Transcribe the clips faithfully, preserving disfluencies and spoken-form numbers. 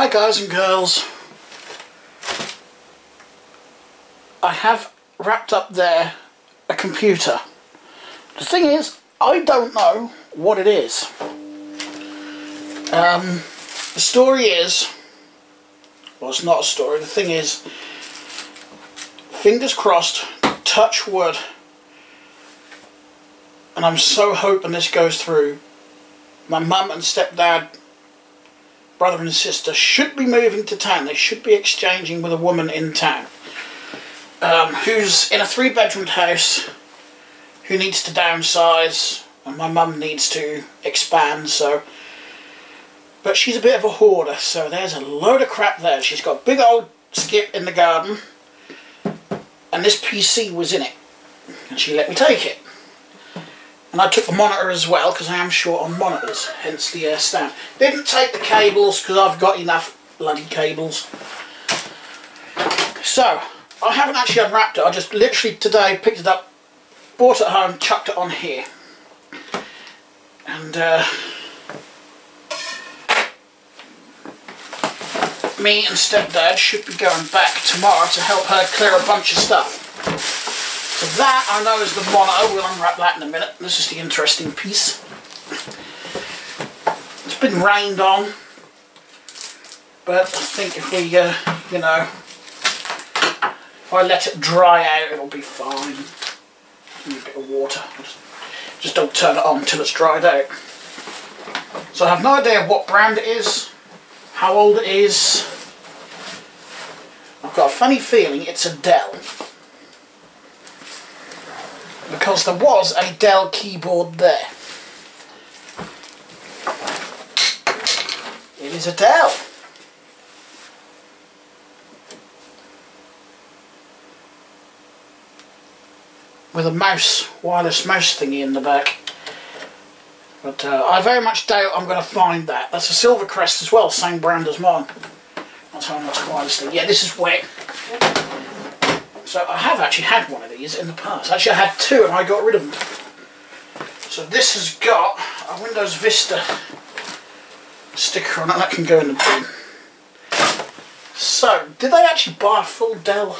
Hi guys and girls. I have wrapped up there a computer. The thing is, I don't know what it is. Um, the story is, well, it's not a story. The thing is, fingers crossed, touch wood, and I'm so hoping this goes through. My mum and stepdad, brother and sister, should be moving to town. They should be exchanging with a woman in town um, who's in a three-bedroom house, who needs to downsize, and my mum needs to expand. So, but she's a bit of a hoarder, so there's a load of crap there. She's got a big old skip in the garden, and this P C was in it, and she let me take it. And I took the monitor as well, because I am short on monitors, hence the uh, stand. Didn't take the cables, because I've got enough bloody cables. So, I haven't actually unwrapped it. I just literally today picked it up, bought it home, chucked it on here. And, uh... me and stepdad should be going back tomorrow to help her clear a bunch of stuff. So that, I know, is the monitor. We'll unwrap that in a minute. This is the interesting piece. It's been rained on, but I think if we, uh, you know, if I let it dry out, it'll be fine. Need a bit of water. Just, just don't turn it on until it's dried out. So I have no idea what brand it is, how old it is. I've got a funny feeling it's a Dell, because there was a Dell keyboard there. It is a Dell. With a mouse, wireless mouse thingy in the back. But uh, I very much doubt I'm going to find that. That's a Silvercrest as well, same brand as mine. That's how much wireless thing. Yeah, this is wet. So I have actually had one of these in the past. Actually, I had two and I got rid of them. So this has got a Windows Vista sticker on it. That can go in the bin. So, did they actually buy a full Dell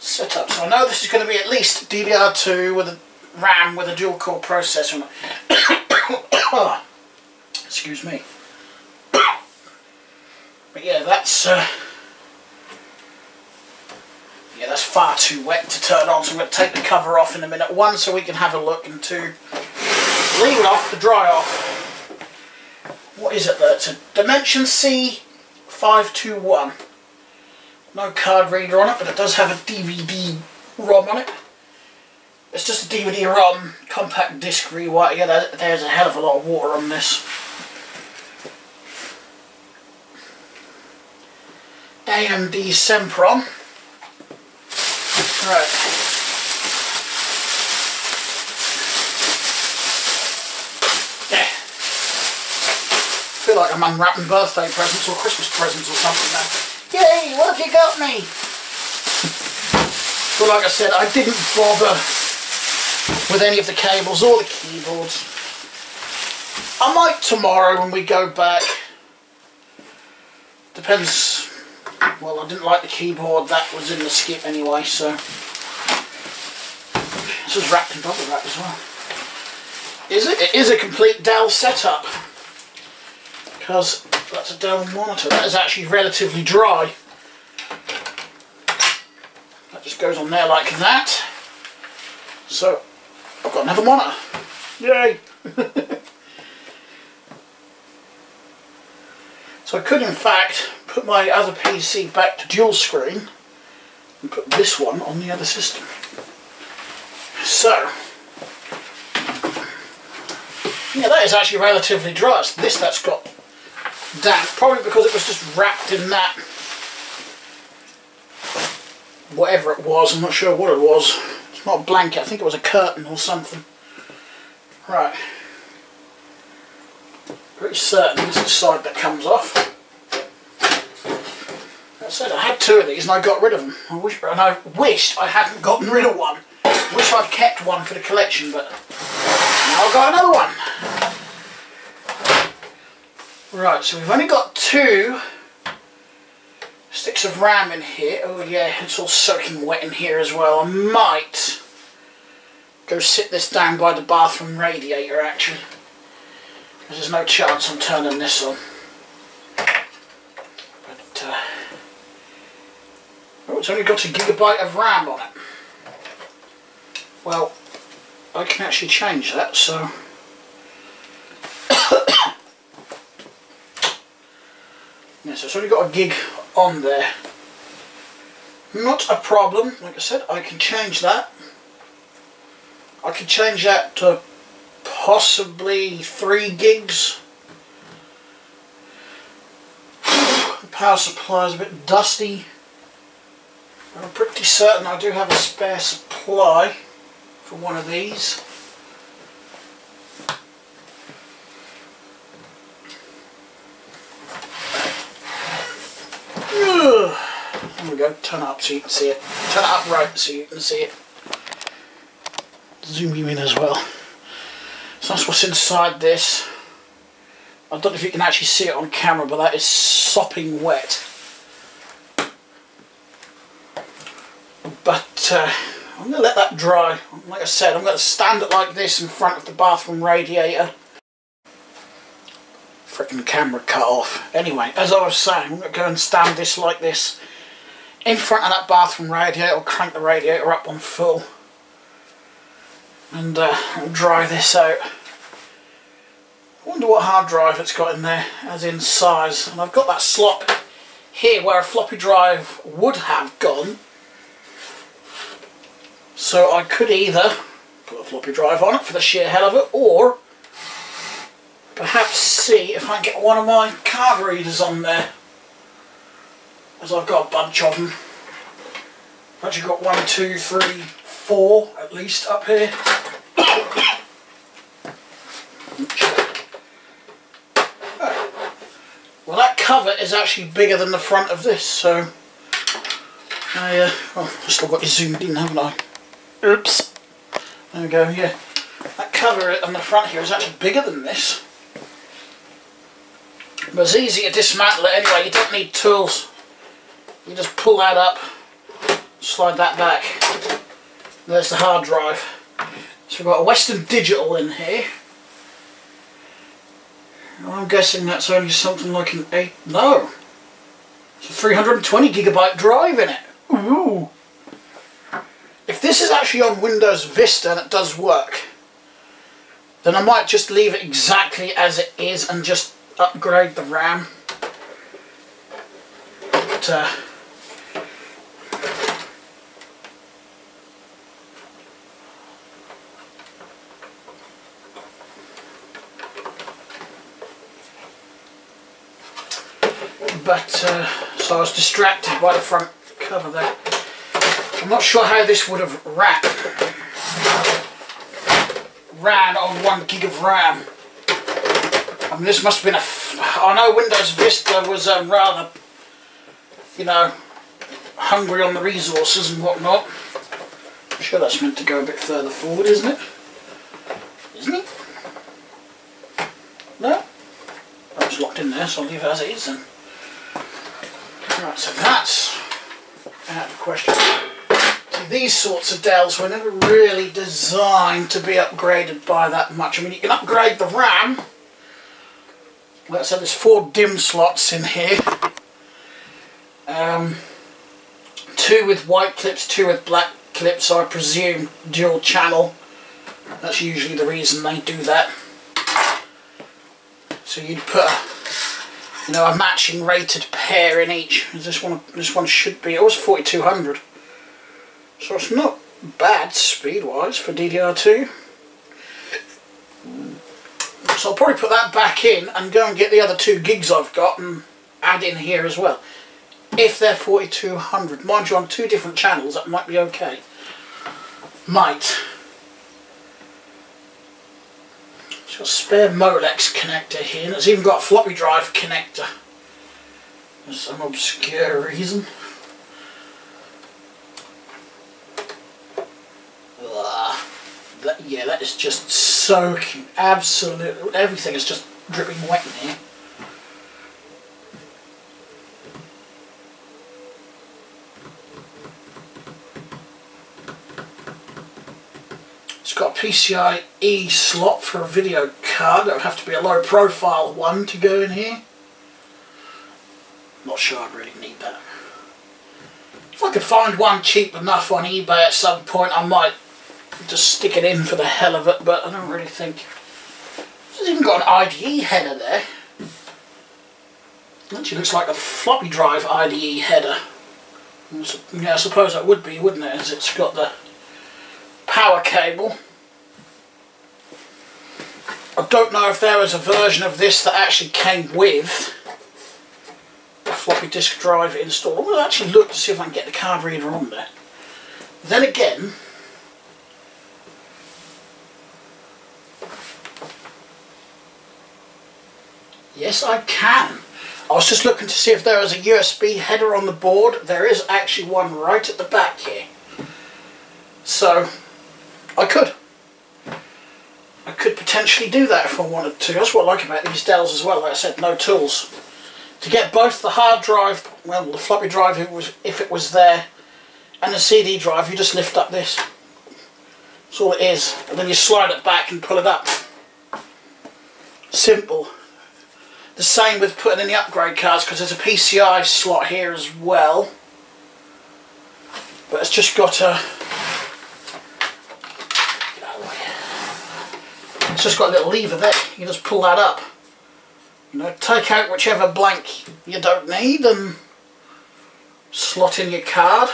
setup? So I know this is going to be at least D D R two with a RAM with a dual core processor. Excuse me. But yeah, that's... Uh, Yeah, that's far too wet to turn on, so I'm going to take the cover off in a minute. One, so we can have a look, and two, leave it off to dry off. What is it though? It's a Dimension C five two one. No card reader on it, but it does have a D V D ROM on it. It's just a D V D ROM, compact disc rewrite. Yeah, that, there's a hell of a lot of water on this. A M D Sempron. Right. Yeah. I feel like I'm unwrapping birthday presents or Christmas presents or something now. Yay, what have you got me? But like I said, I didn't bother with any of the cables or the keyboards. I might tomorrow when we go back. Depends. Well, I didn't like the keyboard that was in the skip anyway, so this is wrapped in bubble wrap as well. Is it? It is a complete Dell setup, because that's a Dell monitor. That is actually relatively dry. That just goes on there like that. So I've got another monitor. Yay! So I could, in fact, put my other P C back to dual screen and put this one on the other system. So, yeah, that is actually relatively dry. It's this that's got damp, probably because it was just wrapped in that, whatever it was. I'm not sure what it was. It's not a blanket. I think it was a curtain or something. Right. Pretty certain this is the side that comes off. I said I had two of these and I got rid of them. I wish, and I wished I hadn't gotten rid of one. I wish I'd kept one for the collection, but now I've got another one. Right, so we've only got two sticks of RAM in here. Oh yeah, it's all soaking wet in here as well. I might go sit this down by the bathroom radiator actually, because there's no chance I'm turning this on. But, uh, oh, it's only got a gigabyte of RAM on it. Well, I can actually change that, so... Yeah, so it's only got a gig on there. Not a problem, like I said, I can change that. I can change that to possibly three gigs. The power supply is a bit dusty. I'm pretty certain I do have a spare supply for one of these. There we go, turn it up so you can see it. Turn it up right so you can see it. Zoom you in as well. So that's what's inside this. I don't know if you can actually see it on camera, but that is sopping wet. But uh, I'm going to let that dry. Like I said, I'm going to stand it like this in front of the bathroom radiator. Frickin' camera cut off. Anyway, as I was saying, I'm going to go and stand this like this in front of that bathroom radiator, crank the radiator up on full, and uh, I'll dry this out. I wonder what hard drive it's got in there, as in size. And I've got that slot here where a floppy drive would have gone, so I could either put a floppy drive on it for the sheer hell of it, or perhaps see if I can get one of my card readers on there, as I've got a bunch of them. I've actually got one, two, three, four at least up here. Oh. Well, that cover is actually bigger than the front of this, so I uh, oh, I've still got it zoomed in, haven't I? Oops. There we go. Yeah, that cover on the front here is actually bigger than this, but it's easy to dismantle it anyway. You don't need tools. You just pull that up, slide that back. There's the hard drive. So we've got a Western Digital in here. I'm guessing that's only something like an eight. No, it's a three hundred twenty gigabyte drive in it. Ooh! If this is actually on Windows Vista and it does work, then I might just leave it exactly as it is and just upgrade the RAM. But, uh, But, uh, so I was distracted by the front cover there. I'm not sure how this would have ran, ran on one gig of RAM. I mean, this must have been a... F I know Windows Vista was um, rather, you know, hungry on the resources and whatnot. I'm sure that's meant to go a bit further forward, isn't it? Isn't it? No? Oh, it's locked in there, so I'll leave it as it is then. Right, so that's out of the question. So these sorts of Dells were never really designed to be upgraded by that much. I mean, you can upgrade the RAM. Like I said, there's four DIMM slots in here. Um, two with white clips, two with black clips, so I presume dual channel. That's usually the reason they do that. So you'd put a You know, a matching rated pair in each. This one, this one should be. It was forty-two hundred, so it's not bad speed-wise for D D R two. So I'll probably put that back in and go and get the other two gigs I've got and add in here as well, if they're forty-two hundred. Mind you, on two different channels, that might be okay. Might. It's got a spare Molex connector here, and it's even got a floppy drive connector for some obscure reason. Ugh. That, yeah, that is just soaking. Absolutely, everything is just dripping wet in here. It's got a PCIe slot for a video card. That would have to be a low profile one to go in here. Not sure I really need that. If I could find one cheap enough on eBay at some point, I might just stick it in for the hell of it, but I don't really think... It's even got an I D E header there. Actually looks like a floppy drive I D E header. Yeah, I suppose that would be, wouldn't it, as it's got the power cable. I don't know if there was a version of this that actually came with a floppy disk drive installed. I'm going to actually look to see if I can get the card reader on there. Then again, yes, I can. I was just looking to see if there was a U S B header on the board. There is actually one right at the back here. So, I could. I could potentially do that if I wanted to. That's what I like about these Dells as well. Like I said, no tools. To get both the hard drive, well, the floppy drive if it was, if it was there, and the C D drive, you just lift up this. That's all it is. And then you slide it back and pull it up. Simple. The same with putting in the upgrade cards, because there's a P C I slot here as well. But it's just got a... It's just got a little lever there. You just pull that up. You know, take out whichever blank you don't need and slot in your card.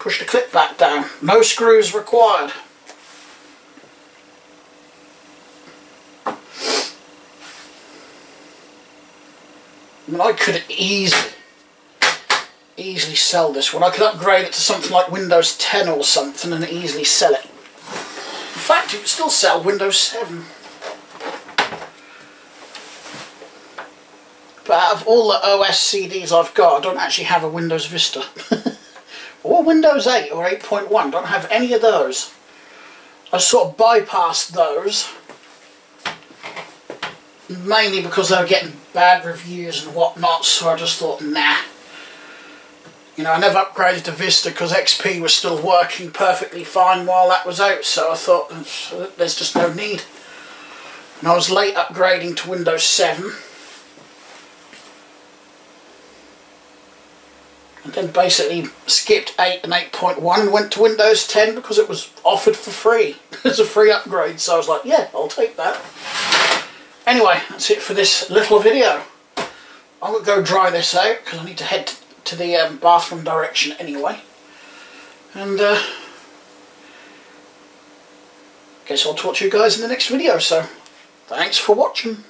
Push the clip back down. No screws required. I mean, I could easily, easily sell this one. I could upgrade it to something like Windows ten or something and easily sell it. In fact, you could still sell Windows seven. But out of all the O S C Ds I've got, I don't actually have a Windows Vista. Or Windows eight or eight point one. Don't have any of those. I sort of bypassed those. Mainly because they were getting bad reviews and whatnot, so I just thought, nah. You know, I never upgraded to Vista because X P was still working perfectly fine while that was out, so I thought, there's just no need. And I was late upgrading to Windows seven. And then basically skipped eight and eight point one and went to Windows ten because it was offered for free. It's a free upgrade, so I was like, yeah, I'll take that. Anyway, that's it for this little video. I'm going to go dry this out because I need to head to the um, bathroom direction anyway. And uh, guess I'll talk to you guys in the next video. So, thanks for watching.